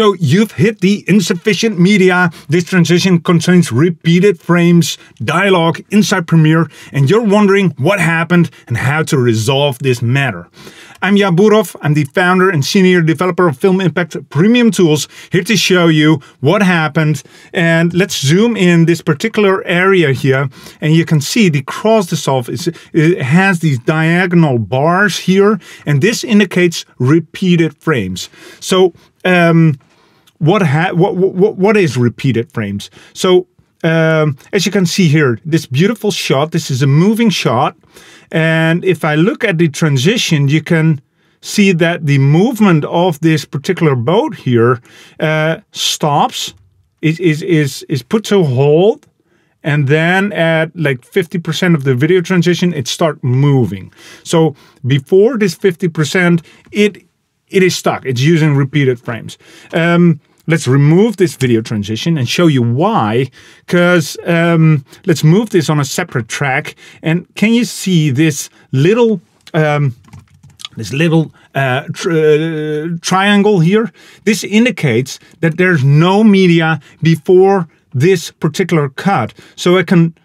So you've hit the insufficient media. This transition contains repeated frames, dialogue inside Premiere, and you're wondering what happened and how to resolve this matter. I'm Jaap Boerhof. I'm the founder and senior developer of Film Impact Premium Tools, here to show you what happened. And let's zoom in this particular area here, and you can see the cross dissolve has these diagonal bars here, and this indicates repeated frames. So what is repeated frames? So as you can see here, this beautiful shot, this is a moving shot. And if I look at the transition, you can see that the movement of this particular boat here stops, is put to hold. And then at like 50% of the video transition, it starts moving. So before this 50%, it is stuck. It's using repeated frames. Let's remove this video transition and show you why, because let's move this on a separate track. And can you see this little triangle here? This indicates that there's no media before this particular cut. So I can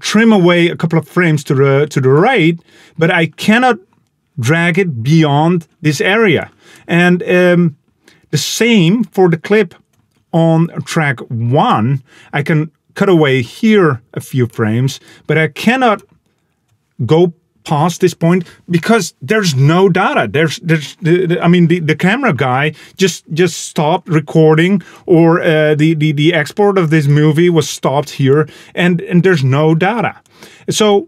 trim away a couple of frames to the right, but I cannot drag it beyond this area. And the same for the clip on track 1. I can cut away here a few frames, but I cannot go past this point because there's no data. I mean the camera guy just stopped recording, or the export of this movie was stopped here, and there's no data. So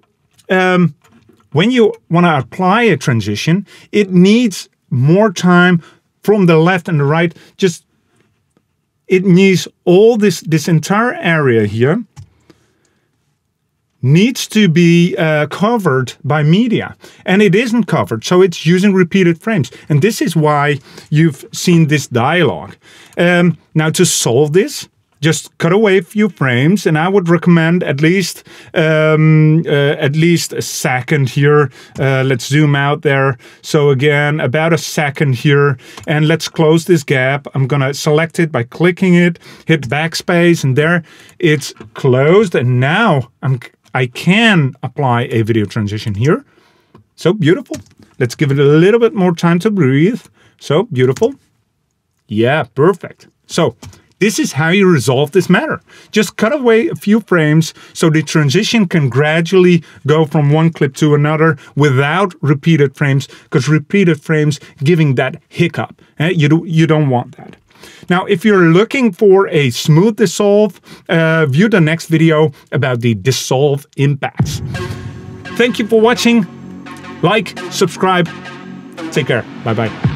when you want to apply a transition, it needs more time from the left and the right. It needs all this entire area here needs to be covered by media, and it isn't covered, so it's using repeated frames. And this is why you've seen this dialogue. Now to solve this, just cut away a few frames, and I would recommend at least a second here. Let's zoom out there. So again, about a second here, and let's close this gap. I'm gonna select it by clicking it, hit backspace, and there it's closed. And now I can apply a video transition here. So beautiful. Let's give it a little bit more time to breathe. So beautiful. Yeah, perfect. So this is how you resolve this matter. Just cut away a few frames so the transition can gradually go from one clip to another without repeated frames, because repeated frames giving that hiccup. You don't want that. Now, if you're looking for a smooth dissolve, view the next video about the dissolve impacts. Thank you for watching. Like, subscribe, take care, bye-bye.